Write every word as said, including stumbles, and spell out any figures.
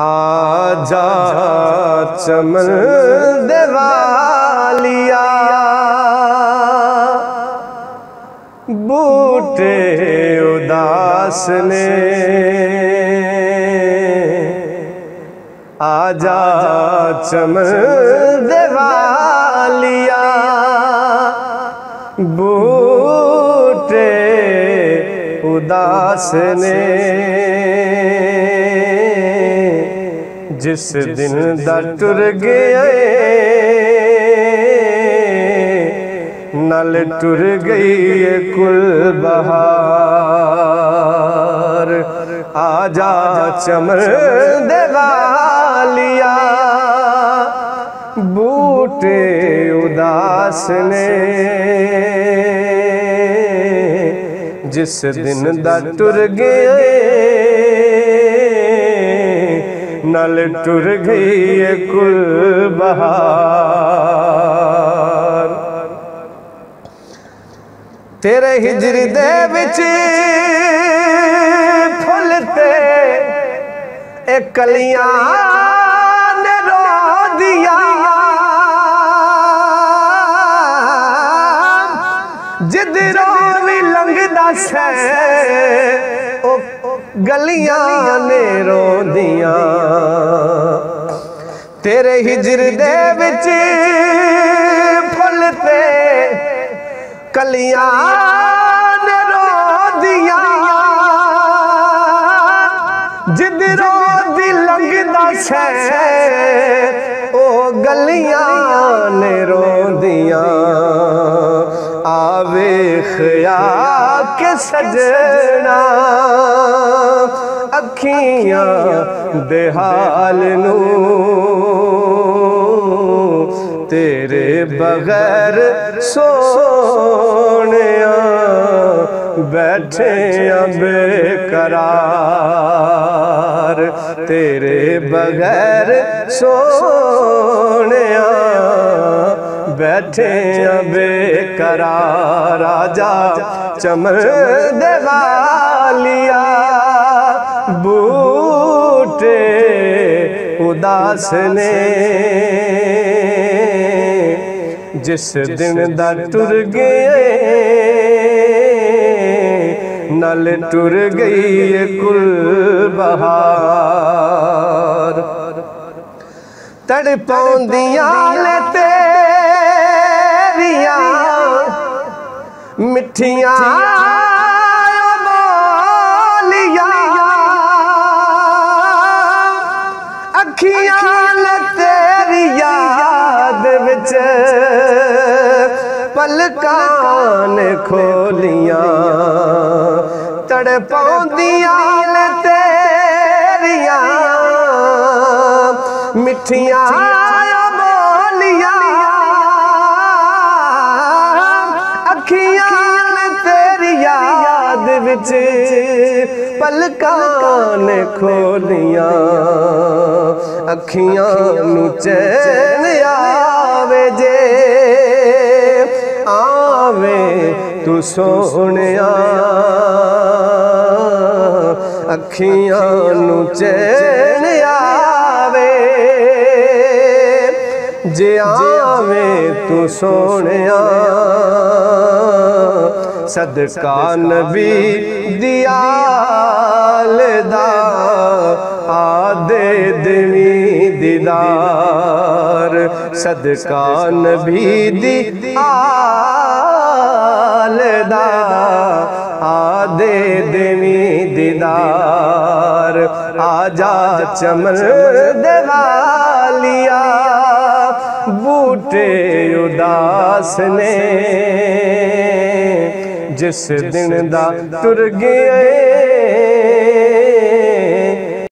आजा चमन दे वालिया बूटे उदास ने, आजा चमन दे वालिया बूटे उदास ने। जिस दिन दा टुर गए नल टुर गई ये कुल बहार, आजा चमन दे वालिया बूटे उदास ने। जिस दिन दा टुर गए नल टुर गई ये कुल बहार। तेरे हिजरी दे विच फुलते एक कलियां ने रो दिया, जिद रो भी लंघदा से गलियां ने रो दिया। तेरे हिजर दे विच फुलते कलियां ने रो दिया, जिद रो दी लंघदा से ओ गलियां ने रो दिया। आवे खया के सजना अखियां दे हाल नू, तेरे बगैर सोनिया बैठे बेकरार, तेरे बगैर सोनिया बैठे बेकरार। आजा चमन दे वालिया बूटे उदास ने। जिस दिन दा टुर गए नल टुर गई ये कुल बहार। तड़पौंदियां ने तेरियां मिठियां तेरी याद विच पलकान खोलिया, तड़पौंदियां ने तेरिया मिठिया बोलिया, अखियां ने तेरी याद विच पलकान खोलिया, अखियां नू चैन आवे जे आवे तू सोनिया, अखियां नू चैन आवे जे आवे तू सोनिया। सदका नबी दिया लदा आदे दिवी दीदार, सदका नबी दिया लदा आदे दिवी दीदार। आजा चमन दे वालिया बूटे उदास ने। जिस दिन दा टुर गए